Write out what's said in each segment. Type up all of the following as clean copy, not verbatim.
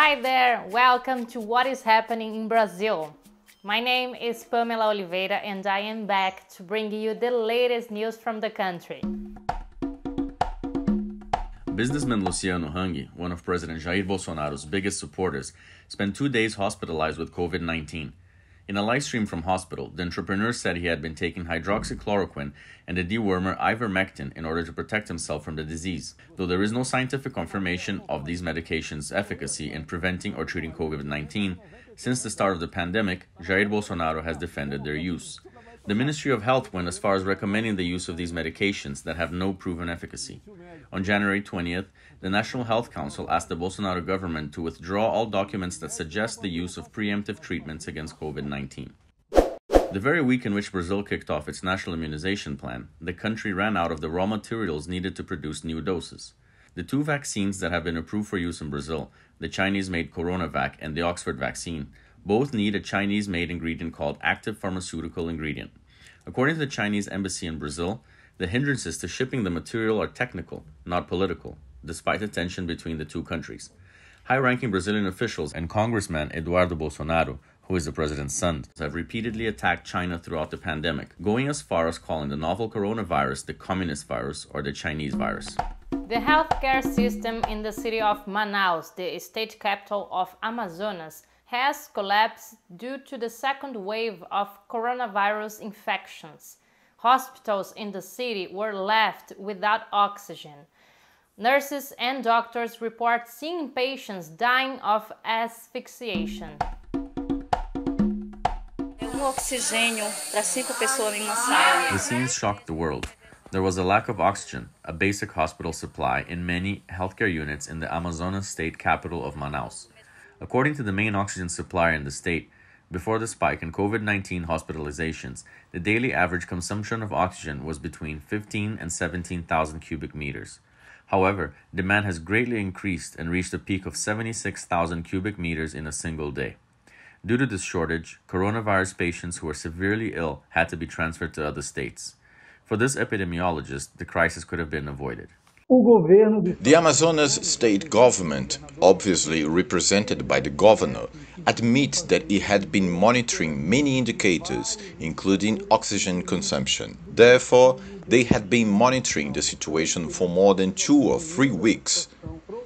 Hi there, welcome to What is Happening in Brazil. My name is Pamela Oliveira and I am back to bring you the latest news from the country. Businessman Luciano Hang, one of President Jair Bolsonaro's biggest supporters, spent 2 days hospitalized with COVID-19. In a live stream from hospital, the entrepreneur said he had been taking hydroxychloroquine and the dewormer ivermectin in order to protect himself from the disease, though there is no scientific confirmation of these medications' efficacy in preventing or treating COVID-19. Since the start of the pandemic, Jair Bolsonaro has defended their use. The Ministry of Health went as far as recommending the use of these medications that have no proven efficacy. On January 20th, the National Health Council asked the Bolsonaro government to withdraw all documents that suggest the use of preemptive treatments against COVID-19. The very week in which Brazil kicked off its national immunization plan, the country ran out of the raw materials needed to produce new doses. The two vaccines that have been approved for use in Brazil, the Chinese-made CoronaVac and the Oxford vaccine, both need a Chinese-made ingredient called active pharmaceutical ingredient. According to the Chinese embassy in Brazil, the hindrances to shipping the material are technical, not political, despite the tension between the two countries. High-ranking Brazilian officials and Congressman Eduardo Bolsonaro, who is the president's son, have repeatedly attacked China throughout the pandemic, going as far as calling the novel coronavirus the communist virus or the Chinese virus. The healthcare system in the city of Manaus, the state capital of Amazonas, has collapsed due to the second wave of coronavirus infections. Hospitals in the city were left without oxygen. Nurses and doctors report seeing patients dying of asphyxiation. The scenes shocked the world. There was a lack of oxygen, a basic hospital supply, in many healthcare units in the Amazonas state capital of Manaus. According to the main oxygen supplier in the state, before the spike in COVID-19 hospitalizations, the daily average consumption of oxygen was between 15,000 and 17,000 cubic meters. However, demand has greatly increased and reached a peak of 76,000 cubic meters in a single day. Due to this shortage, coronavirus patients who were severely ill had to be transferred to other states. For this epidemiologist, the crisis could have been avoided. The Amazonas state government, obviously represented by the governor, admits that it had been monitoring many indicators, including oxygen consumption. Therefore, they had been monitoring the situation for more than 2 or 3 weeks.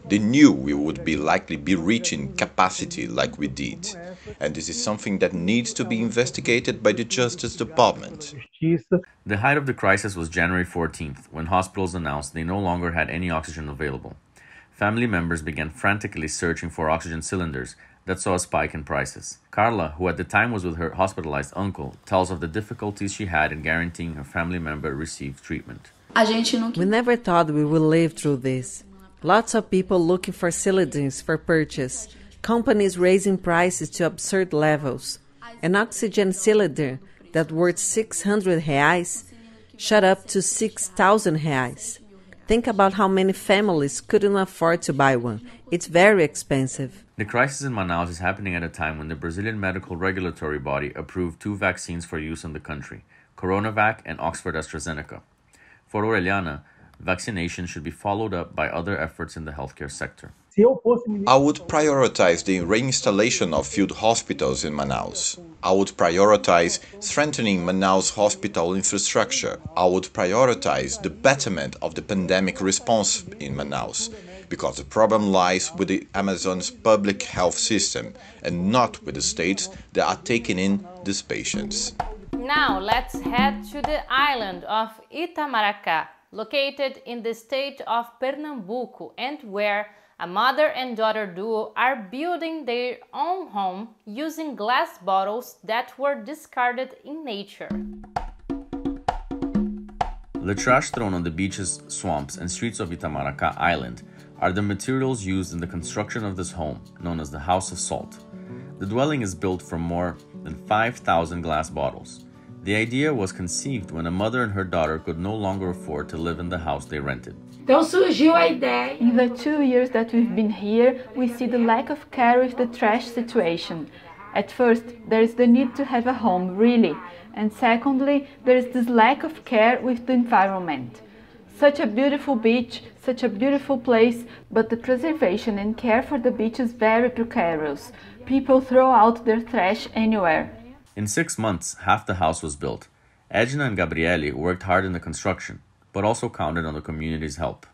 They knew we would be likely be reaching capacity like we did. And this is something that needs to be investigated by the Justice Department. The height of the crisis was January 14th, when hospitals announced they no longer had any oxygen available. Family members began frantically searching for oxygen cylinders that saw a spike in prices. Carla, who at the time was with her hospitalized uncle, tells of the difficulties she had in guaranteeing her family member received treatment. We never thought we would live through this. Lots of people looking for cylinders for purchase, companies raising prices to absurd levels. An oxygen cylinder that worth 600 reais shot up to 6,000 reais. Think about how many families couldn't afford to buy one. It's very expensive. The crisis in Manaus is happening at a time when the Brazilian medical regulatory body approved two vaccines for use in the country, CoronaVac and Oxford-AstraZeneca. For Aureliana, vaccination should be followed up by other efforts in the healthcare sector. I would prioritize the reinstallation of field hospitals in Manaus. I would prioritize strengthening Manaus hospital infrastructure. I would prioritize the betterment of the pandemic response in Manaus, because the problem lies with the Amazon's public health system and not with the states that are taking in these patients. Now let's head to the island of Itamaracá, located in the state of Pernambuco, and where a mother and daughter duo are building their own home using glass bottles that were discarded in nature. The trash thrown on the beaches, swamps, and streets of Itamaracá Island are the materials used in the construction of this home, known as the House of Salt. The dwelling is built from more than 5,000 glass bottles. The idea was conceived when a mother and her daughter could no longer afford to live in the house they rented. In the 2 years that we've been here, we see the lack of care with the trash situation. At first, there is the need to have a home, really. And secondly, there is this lack of care with the environment. Such a beautiful beach, such a beautiful place, but the preservation and care for the beach is very precarious. People throw out their trash anywhere. In 6 months, half the house was built. Edna and Gabriele worked hard in the construction, but also counted on the community's help.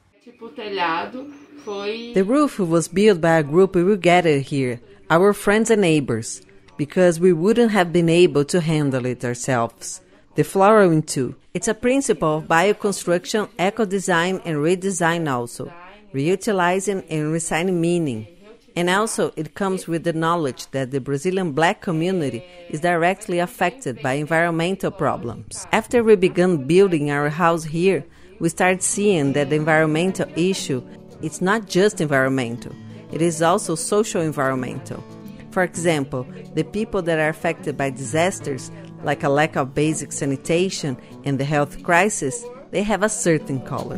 The roof was built by a group we gathered here, our friends and neighbors, because we wouldn't have been able to handle it ourselves. The flooring too. It's a principle of bioconstruction, eco-design and redesign also, reutilizing and resigning meaning. And also it comes with the knowledge that the Brazilian black community is directly affected by environmental problems. After we began building our house here, we started seeing that the environmental issue, it's not just environmental, it is also social environmental. For example, the people that are affected by disasters, like a lack of basic sanitation and the health crisis, they have a certain color.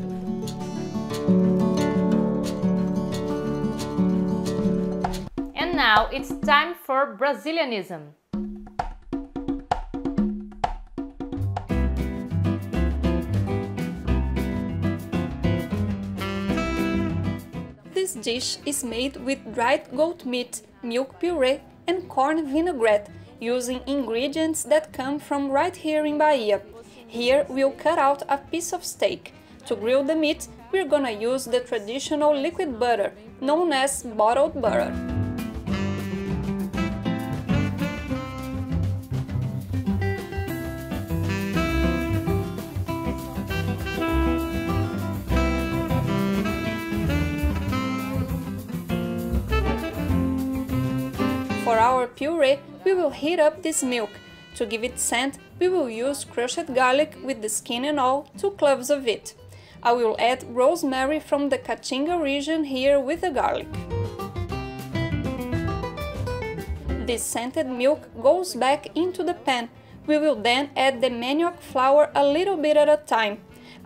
And now it's time for Brazilianism. This dish is made with dried goat meat, milk puree and corn vinaigrette, using ingredients that come from right here in Bahia. Here we'll cut out a piece of steak. To grill the meat, we're gonna use the traditional liquid butter, known as bottled butter. For our puree, we will heat up this milk. To give it scent, we will use crushed garlic with the skin and all, 2 cloves of it. I will add rosemary from the Cachinga region here with the garlic. This scented milk goes back into the pan. We will then add the manioc flour a little bit at a time.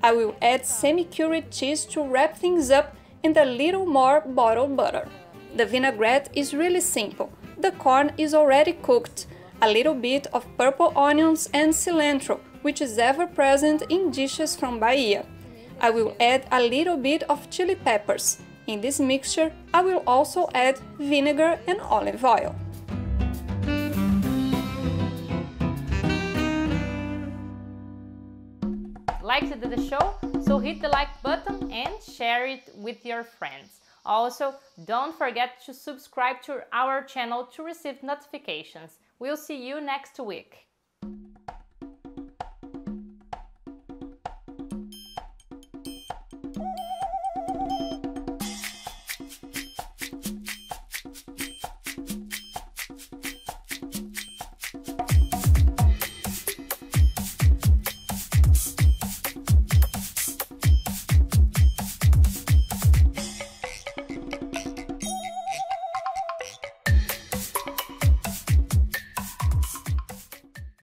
I will add semi-cured cheese to wrap things up and a little more bottled butter. The vinaigrette is really simple. The corn is already cooked, a little bit of purple onions and cilantro, which is ever present in dishes from Bahia. I will add a little bit of chili peppers. In this mixture, I will also add vinegar and olive oil. Liked the show? So hit the like button and share it with your friends. Also, don't forget to subscribe to our channel to receive notifications. We'll see you next week.